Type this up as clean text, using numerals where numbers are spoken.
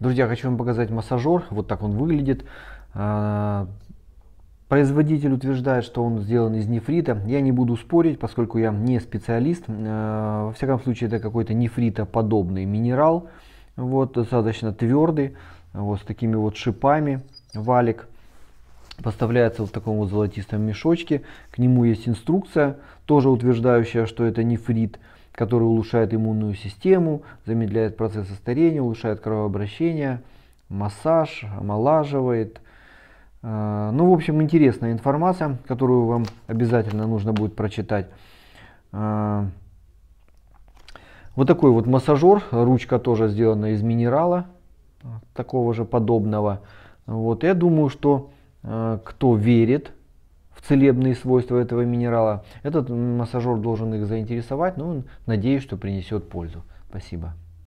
Друзья, хочу вам показать массажер. Вот так он выглядит. Производитель утверждает, что он сделан из нефрита. Я не буду спорить, поскольку я не специалист. Во всяком случае, это какой-то нефритоподобный минерал. Вот, достаточно твердый, вот с такими вот шипами, валик. Поставляется вот в таком вот золотистом мешочке. К нему есть инструкция, тоже утверждающая, что это нефрит, который улучшает иммунную систему, замедляет процессы старения, улучшает кровообращение, массаж, омолаживает. Ну, в общем, интересная информация, которую вам обязательно нужно будет прочитать. Вот такой вот массажер. Ручка тоже сделана из минерала, такого же подобного. Вот, я думаю, что кто верит в целебные свойства этого минерала, этот массажер должен их заинтересовать. Но, надеюсь, что принесет пользу. Спасибо.